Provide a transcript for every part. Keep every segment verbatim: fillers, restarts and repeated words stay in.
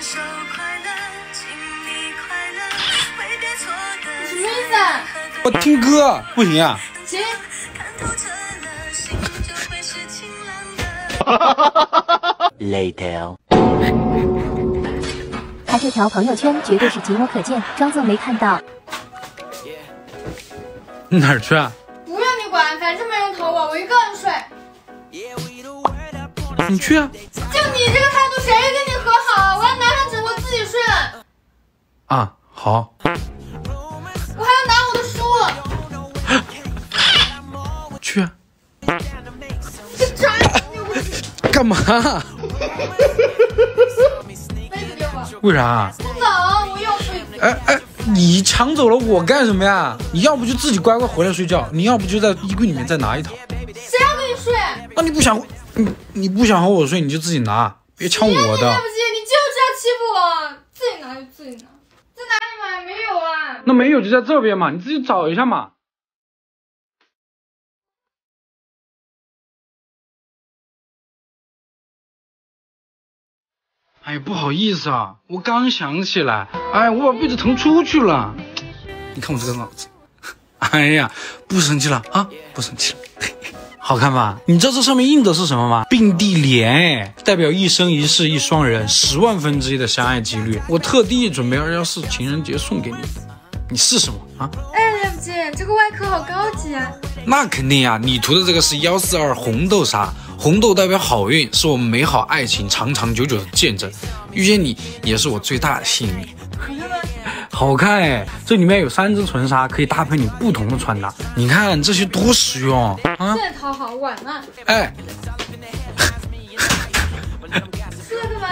什么意思啊？我听歌不行啊？行。Later。他这条朋友圈绝对是寂寞可见，装作没看到。你哪儿去啊？不用你管，反正没人投我，我一个人睡。你去啊！就你这个态度，谁跟你和好？我要拿上枕头自己睡了。啊，好。我还要拿我的书。去啊！这渣男！干嘛？为啥？不走，我又睡。哎哎，你抢走了我干什么呀？你要不就自己乖乖回来睡觉，你要不就在衣柜里面再拿一套。谁要跟你睡？那你不想？你你不想和我睡，你就自己拿，别抢我的。你不接，你就是要欺负我，自己拿就自己拿，在哪里买？没有啊。那没有就在这边嘛，你自己找一下嘛。哎，不好意思啊，我刚想起来，哎，我把被子腾出去了。你看我这个脑子，哎呀，不生气了啊，不生气了。好看吧？你知道这上面印的是什么吗？并蒂莲，哎，代表一生一世一双人，十万分之一的相爱几率。我特地准备二一四情人节送给你，你试什么啊？哎，对不起，这个外壳好高级啊！那肯定啊，你涂的这个是一四二红豆沙，红豆代表好运，是我们美好爱情长长久久的见证。遇见你也是我最大的幸运。好看哎，这里面有三只唇纱，可以搭配你不同的穿搭。你看这些多实用啊！这套好晚了。哎，这干嘛？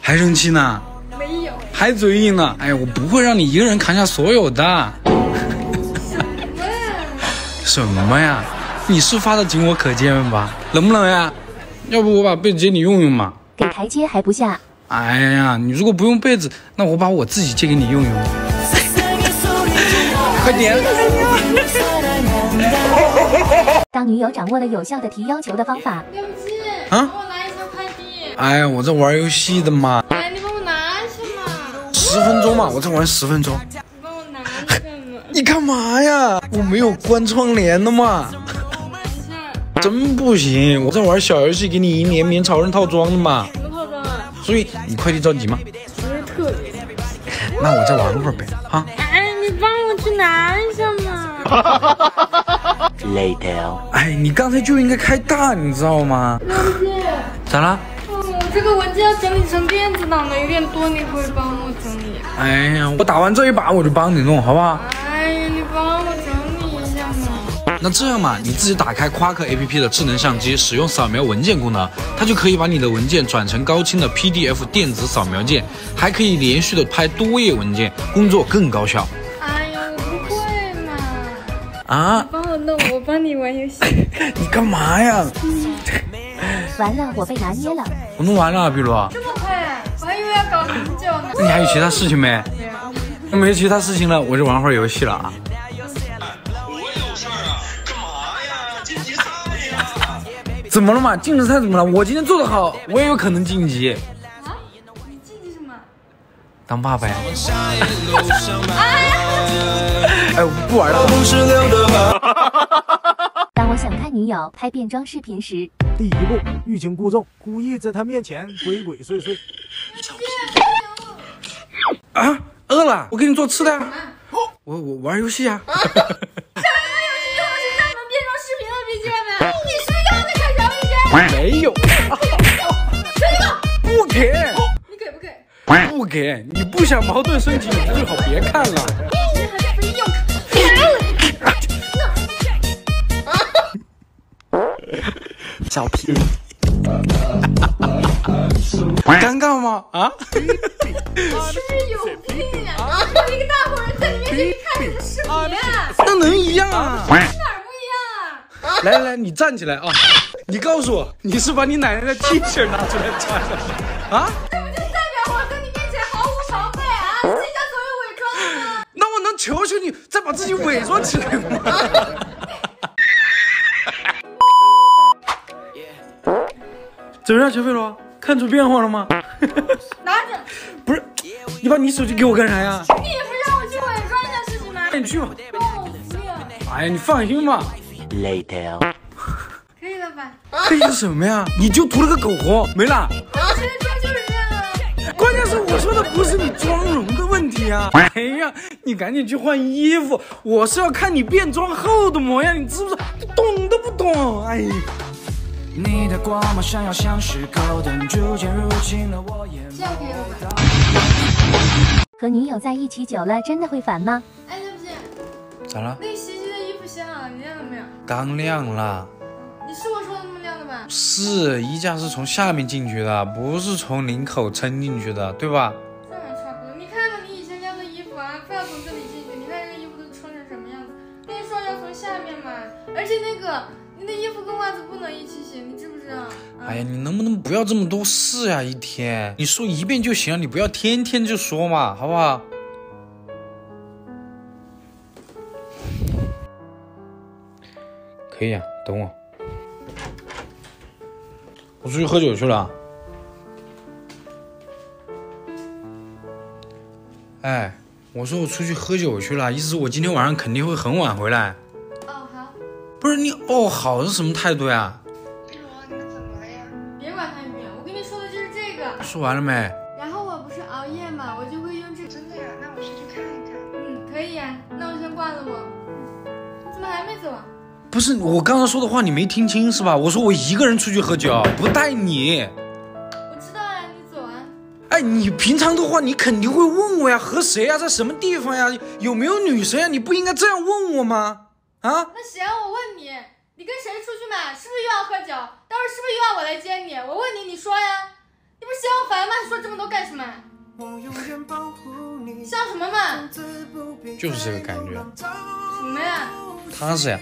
还生气呢？没有。还嘴硬呢？哎，我不会让你一个人扛下所有的。什么呀？你是发的仅我可见吧？冷不冷呀？要不我把被子借你用用嘛？给台阶还不下。哎呀，你如果不用被子，那我把我自己借给你用用。快点！当女友掌握了有效的提要求的方法。对不起，啊，帮我拿一下快递。哎呀，我在玩游戏的嘛。哎，你帮我拿一下嘛。十分钟嘛，我在玩十分钟。你帮我拿一下嘛。你干嘛呀？我没有关窗帘的嘛。真不行，我在玩小游戏，给你一年棉潮人套装的嘛。所以你快递着急吗？不是特别。那我再玩会儿呗，啊！哎，你帮我去拿一下嘛。Later。哎，你刚才就应该开大，你知道吗？文件。咋了？我、嗯、这个文件要整理成电子档的，有点多，你会帮我整理？哎呀，我打完这一把我就帮你弄，好不好？哎呀，你帮我整理一下嘛。那这样嘛，你自己打开夸克 A P P 的智能相机，使用扫描文件功能。它就可以把你的文件转成高清的 P D F 电子扫描件，还可以连续的拍多页文件，工作更高效。哎呀，我不会嘛！啊，帮我弄，我帮你玩游戏。你干嘛呀？嗯、完了，我被拿捏了。我弄完了，碧螺。这么快、啊？我还以为要搞很久呢。那你还有其他事情没？没有。那没其他事情了，我就玩会儿游戏了啊。怎么了嘛？晋级赛怎么了？我今天做得好，我也有可能晋级。啊？你晋级什么？当爸爸呀！哎，我不玩了。当我想看女友拍变装视频时，第一步欲擒故纵，故意在她面前鬼鬼祟祟。啊，饿了，我给你做吃的。我我玩游戏啊。没有，不给，你给不给？不给，你不想矛盾升级，你最好别看了。你还非要看？小屁，尴尬吗？啊？是不是有病啊？一个大伙人在你面前看你的视频，那能一样啊？哪不一样？来来来，你站起来啊！你告诉我，你是把你奶奶的 T 恤拿出来穿的啊？这不就代表我在你面前毫无防备啊？自己叫所谓伪装吗？那我能求求你再把自己伪装起来吗？怎么样，小飞罗，看出变化了吗？拿着。你把你手机给我干啥呀？你不让我去伪装一下事情吗？那你去吧。哎呀，你放心吧。Later。可以了吧？可以是什么呀？你就涂了个口红，没了。我觉得这就是这样了。关键是我说的不是你妆容的问题啊！哎呀，你赶紧去换衣服，我是要看你变装后的模样，你知不知道？懂都不懂，哎呀。 你的光芒闪耀，像是高灯，逐渐入侵了我眼眸。这样可以了吧？和女友在一起久了，真的会烦吗？哎，对不起，咋了？那洗洗的衣服洗好了，你晾了没有？刚晾了。你是我说的那么晾的吧？是，衣架是从下面进去的，不是从领口撑进去的，对吧？这还差不多。你看看你以前晾的衣服啊，非要从这里进去，你看这个衣服都穿成什么样子？跟你说要从下面嘛，而且那个。 你的衣服跟袜子不能一起洗，你知不知道？嗯、哎呀，你能不能不要这么多事呀、啊？一天你说一遍就行，你不要天天就说嘛，好不好？可以啊，等我，我出去喝酒去了。哎，我说我出去喝酒去了，意思我今天晚上肯定会很晚回来。 不是你哦，好是什么态度呀？碧螺，你们怎么了呀？别管他一遍，我跟你说的就是这个。说完了没？然后我不是熬夜嘛，我就会用这。真的呀？那我先去看一看。嗯，可以呀。那我先挂了我。你怎么还没走啊？不是我刚才说的话，你没听清是吧？我说我一个人出去喝酒，不带你。我知道啊，你走啊。哎，你平常的话，你肯定会问我呀，和谁呀，在什么地方呀，有没有女生呀？你不应该这样问我吗？ 啊，那行，我问你，你跟谁出去嘛？是不是又要喝酒？待会儿是不是又要我来接你？我问你，你说呀，你不是嫌我烦吗？说这么多干什么？笑什么嘛？就是这个感觉。什么呀？踏实呀。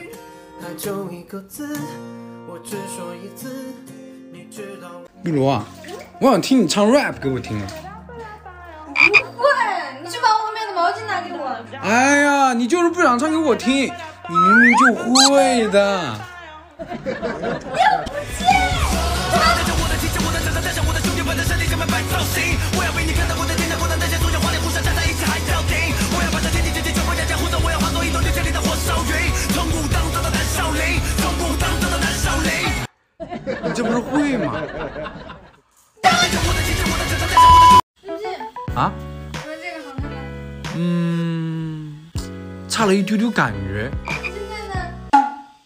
碧螺啊，我想听你唱 rap 给我听啊。不会，你去把我后面的毛巾拿给我。哎呀，你就是不想唱给我听。 你明明就会的。你这不是会吗？啊？你们这个好看吗？嗯，差了一丢丢感觉。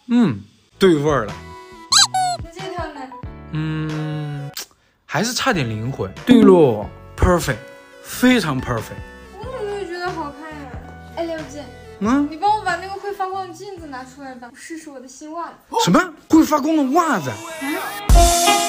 嗯，对味儿了。那这条呢？嗯，还是差点灵魂。对喽 ，perfect， 非常 perfect。我怎么没有觉得好看呀、啊？哎，刘姐，嗯，你帮我把那个会发光的镜子拿出来吧，试试我的新袜子。什么？会发光的袜子？啊